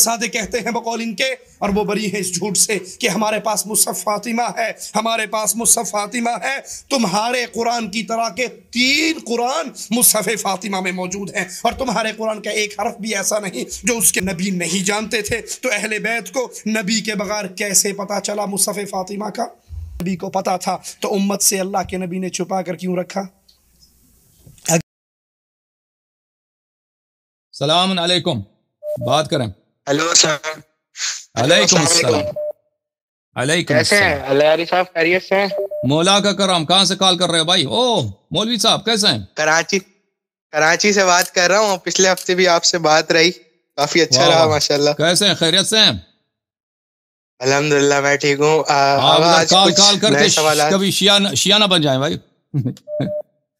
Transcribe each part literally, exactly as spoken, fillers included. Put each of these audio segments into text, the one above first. सादे कहते हैं बकौल इनके, और वो बरी है इस झूठ से कि हमारे पास मुसफ़ फातिमा है, हमारे पास मुसफ़ फातिमा है। तुम्हारे कुरान की तरह के तीन कुरान मुसफ़ फातिमा में मौजूद हैं, और तुम्हारे कुरान का एक हरफ भी ऐसा नहीं जो उसके नबी नहीं जानते थे। तो अहले बैत को नबी के बगैर कैसे पता चला मुसफ़ फातिमा का? नबी को पता था तो उम्मत से अल्लाह के नबी ने छुपा कर क्यों रखा? सलाम अलैकुम, बात करें। Hello sir. अलैकुम सलाम। खैरियत से? मौला का करम। कहाँ से कॉल कर रहे हो भाई? ओह मौलवी साहब कैसे हैं? कराची, कराची से बात कर रहा हूँ। पिछले हफ्ते भी आपसे बात रही, काफी अच्छा रहा माशाल्लाह। कैसे हैं? खैरियत से हैं? अल्हम्दुलिल्लाह मैं ठीक हूँ। कॉल कॉल करके कभी शिया ना बन जाए भाई।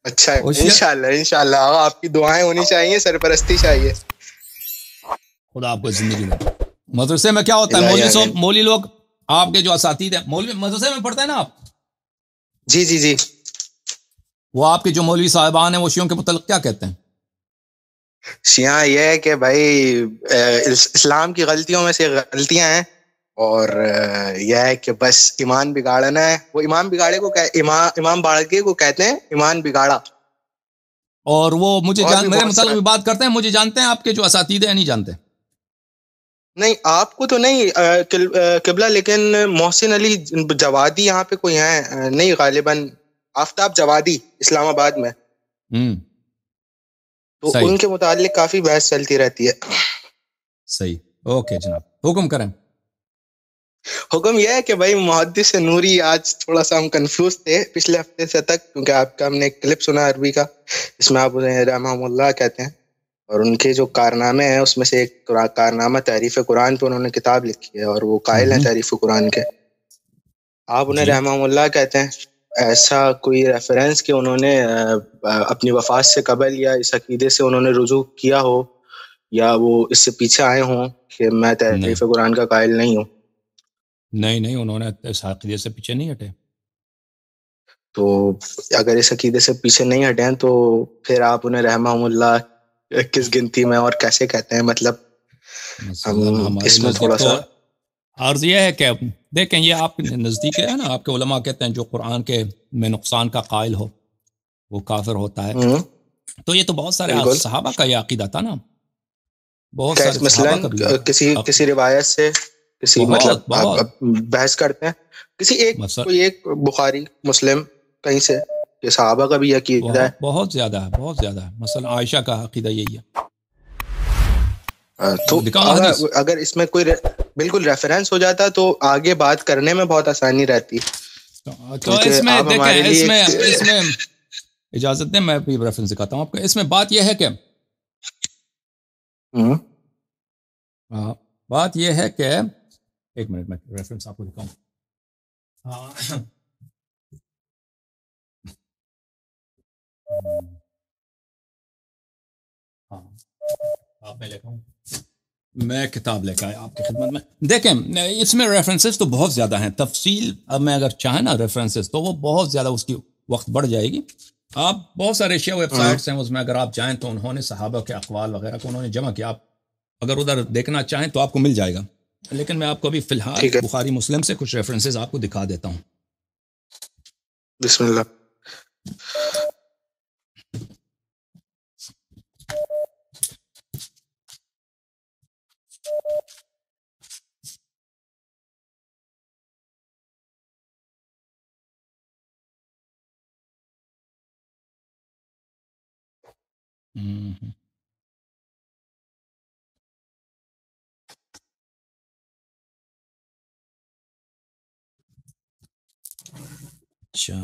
अच्छा इंशाल्लाह इंशाल्लाह, आपकी दुआएं होनी चाहिए, सरपरस्ती चाहिए। खुदा आपको जिंदगी में। मदरसे में क्या होता है मौलवी साहब, मौलवी लोग आपके जो असातिद हैं, मौलवी मदरसे में पढ़ते हैं ना आप? जी जी जी। वो आपके जो मौलवी साहिबान हैं वो शियों के मुतल्लिक़ क्या कहते हैं? शिया ये है कि भाई इस्लाम की गलतियों में से गलतियां हैं, और यह है कि बस ईमान बिगाड़ना है। वो ईमान बिगाड़े को इमा, इमाम बाड़के को कहते हैं ईमान बिगाड़ा। और वो मुझे और जान, मेरे मुताबिक बात करते हैं। मुझे जानते हैं आपके जो असातिद हैं? नहीं जानते। नहीं आपको तो नहीं किबला, लेकिन मोहसिन अली जवादी यहाँ पे कोई है नहीं गालिबन, आफ्ताब जवादी इस्लामाबाद में, तो उनके मुतालिक काफी बहस चलती रहती है। सही, ओके जनाब, हुक्म करें। हुक्म यह है कि भाई मुहद्दिस नूरी, आज थोड़ा सा हम कंफ्यूज थे पिछले हफ्ते से तक, क्योंकि आपका हमने क्लिप सुना अरबी का, इसमें आप उन्हें रहमहुल्लाह कहते हैं, और उनके जो कारनामे हैं उसमें से एक कारनामा तहरीफ कुरान पे उन्होंने किताब लिखी है, और वो कायल हैं तहरीफ कुरान के। आप उन्हें रहमहुल्लाह कहते हैं, ऐसा कोई रेफरेंस कि उन्होंने अपनी वफात से कबल या इस अकीदे से उन्होंने रुजू किया हो, या वो इससे पीछे आए हों कि मैं तहरीफ कुरान का कायल नहीं हूँ? नहीं नहीं, उन्होंने इस अकीदे से पीछे नहीं हटे। तो अगर इस अकीदे से पीछे नहीं हटे हैं तो फिर आप उन्हें रहमहुल्लाह किस गिनती में और कैसे कहते हैं? मतलब हम इसमें थोड़ा सा अर्ज यह है कि देखें, ये आपके नज़दीक है ना, आपके उलमा कहते हैं जो कुरान के में नुकसान का कायल हो वो काफिर होता है। तो ये तो बहुत सारे सहाबा का ये अकीदा था ना, बहुत सारे किसी किसी रिवायत से किसी मतलब बहस करते हैं, किसी एक कोई एक बुखारी मुस्लिम कहीं से कि सहाबा का भी अकीदा है, बहुत ज्यादा है, बहुत ज्यादा है। मसलन आयशा का अकीदा यही है। तो अगर, अगर इसमें कोई रे, बिल्कुल रेफरेंस हो जाता तो आगे बात करने में बहुत आसानी रहती। तो, तो इसमें देखें, इसमें इसमें इजाजत दें, मैं भी रेफरेंस दिखाता हूँ आपको। इसमें बात यह है कि बात यह है कि एक मिनट में रेफरेंस आपको दिखाऊं। हाँ, आप मैं लेकर हूँ, मैं किताब लेकर आया आपकी खिदमत में। देखें इसमें रेफरेंसेस तो बहुत ज़्यादा हैं, तफसील अब मैं अगर चाहे ना रेफरेंसेस तो वो बहुत ज़्यादा उसकी वक्त बढ़ जाएगी। आप बहुत सारे शेयर वेबसाइट्स हैं उसमें अगर आप चाहें तो उन्होंने सहाबा के अक़वाल वगैरह को उन्होंने जमा किया, आप अगर उधर देखना चाहें तो आपको मिल जाएगा। लेकिन मैं आपको अभी फ़िलहाल बुखारी मुस्लिम से कुछ रेफरेंसेस आपको दिखा देता हूँ। बिस्मिल्लाह। हम्म, अच्छा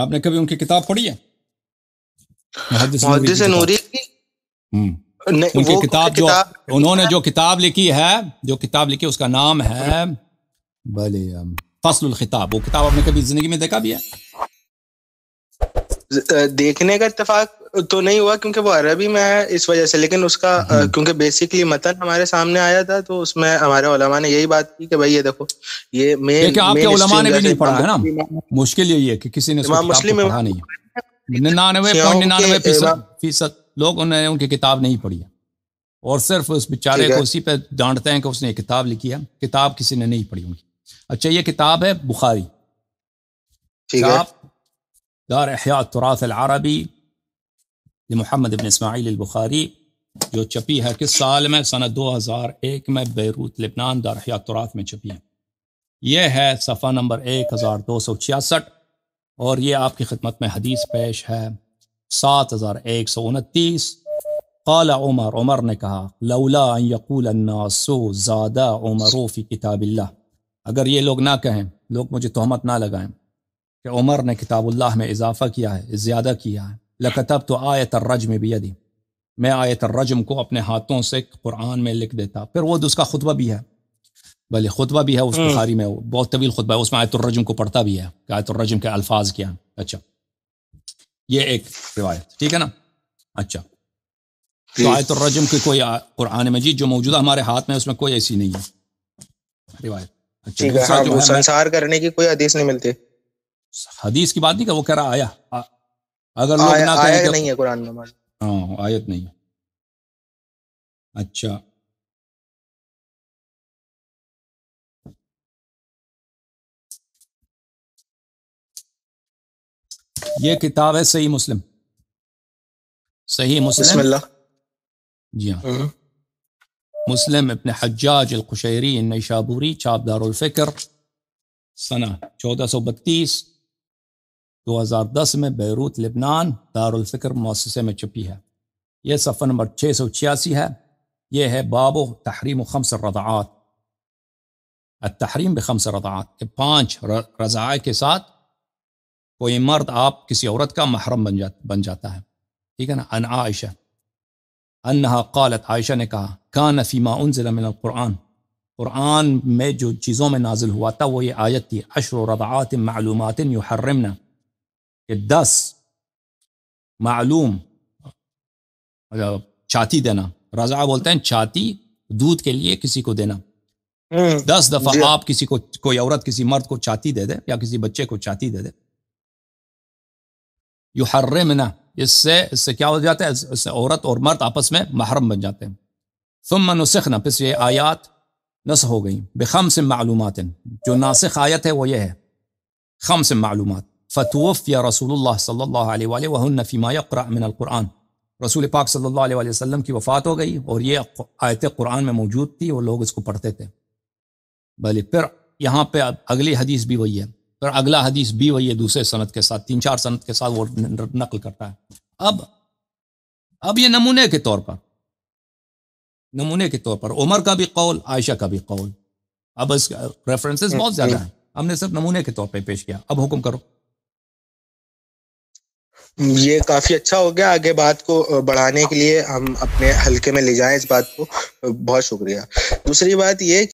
आपने कभी उनकी किताब पढ़ी है मुहद्दिस नूरी की? हम्म, उनकी किताब जो उन्होंने जो किताब लिखी है, जो किताब लिखी उसका नाम है भले फसलुल खिताब। वो किताब आपने कभी जिंदगी में देखा भी है? देखने का इत्तेफाक तो नहीं हुआ क्योंकि वो अरबी में है इस वजह से, लेकिन उसका क्योंकि बेसिकली मतन हमारे सामने आया था तो उसमें हमारे उलमा ने यही बात की कि भाई ये देखो ये मेन, आपके उलमा ने भी नहीं पढ़ा है ना, मुश्किल यही है कि किसी ने इसको पढ़ा नहीं है। निन्यानवे पॉइंट निन्यानवे फीसद लोग उन्होंने उनकी किताब नहीं पढ़ी है और सिर्फ उस बेचारे को उसी पे डांटते हैं कि उसने किताब लिखी है, किताब किसी ने नहीं पढ़ी उनकी। अच्छा, ये किताब है बुखारी, दार इहया तुराथ अल-अरबी, मुहम्मद बिन इस्माइल बुखारी, जो छपी है किस साल में, सन दो हज़ार एक में बेरूत लेबनान दार इहया तुराथ में छपी है। यह है सफ़ा नंबर एक हज़ार दो सौ छियासठ और ये आपकी खिदमत में हदीस पेश है सात हज़ार एक सौ उनतीस। क़ाला उमर, उमर ने कहा, लौला अन यक़ूल अन्नासु ज़ादा उमर फ़ी किताबिल्लाह, अगर ये लोग ना कहें, लोग मुझे तोहमत ना लगाएं कि उमर ने किताबुल्लाह में इजाफ़ा किया है, ज़्यादा किया है। लकतब तो आयत अर्रज्म बियदी, मैं आयत अर्रज्म को अपने हाथों से कुरान में लिख देता। फिर वो उसका खुतबा भी है, भले खुतबा भी है उस बुखारी में, बहुत तवील खुतबा है, उसमें आयत अर्रज्म को पढ़ता भी है, आयत अर्रज्म के अल्फाज क्या हैं। अच्छा, ये एक रिवायत, ठीक है ना। अच्छा, तो आयत अर्रज्म की कोई कुरान मजीद जो मौजूदा हमारे हाथ में उसमें कोई ऐसी नहीं है रिवायत। अच्छा, जो संसार करने की कोई हदीस नहीं मिलती, हदीस की बात नहीं कर, वो कह रहा आया, अगर लोग ना कहें, नहीं है कुरान में, हाँ आयत नहीं है। अच्छा, ये किताब है सही मुस्लिम, सही मुस्लिम, जी हाँ, मुस्लिम इब्न हज्जाज अल-कुशैरी अल-निशाबुरी, छाप दार अल-फिक्र, सना चौदह सौ बत्तीस, दो हज़ार दस में बेरूत लेबनान दार अल-फिक्र मौससे में छपी है। यह सफ़ा नंबर छः सौ छियासी है। यह है बाबो तहरीम खम्स रज़ाआत, तहरीम बखम्स रज़ाआत, के पाँच रज़ाए के साथ कोई मर्द आप किसी औरत का महरम बन जा बन जाता है, ठीक है ना। अन आयशा अन्नहा क़ालत, आयशा ने कहा, कान फ़ीमा उन्ज़िला मिनल क़ुरान, क़ुरान में जो चीज़ों में नाजिल हुआ था वो ये आयत थी, अशर रदात मालूमात युहर्रमना, कि दस मालूम छाती देना, रज़ा बोलते हैं छाती दूध के लिए किसी को देना। दस दफ़ा आप किसी को, कोई औरत किसी मर्द को छाती दे दे या किसी बच्चे को छाती दे दे, युहर्रमना, इससे इससे क्या हो जाता है, इससे औरत और मर्द आपस में महरम बन जाते हैं। सुम्मा नुसिखना, फिर ये आयात नस्ख़ हो गई, बेखम्स मालूमात, जो नासिख आयत है वो ये है, खम्स मालूमात। फतवफ़िया रसूलुल्लाह सल्लल्लाहु अलैहि वसल्लम वहुन्ना फ़ीमा यक़रा मिनल कुरान, रसूल पाक सल्लल्लाहु अलैहि वसल्लम की वफ़ात हो गई और ये आयत कुरान में मौजूद थी और लोग इसको पढ़ते थे। भले फिर यहाँ पर अगली हदीस भी वही है, फिर अगला हदीस भी वही है दूसरे सनद के साथ, तीन चार सनद के साथ वो नकल करता है। अब अब ये नमूने के तौर पर, नमूने के तौर पर उमर का भी कौल, आयशा का भी कौल, अब इस रेफरेंसेस बहुत ज़्यादा हैं, हमने सिर्फ नमूने के तौर पे पेश किया। अब हुक्म करो। ये काफ़ी अच्छा हो गया, आगे बात को बढ़ाने के लिए हम अपने हल्के में ले जाएं इस बात को, बहुत शुक्रिया। दूसरी बात ये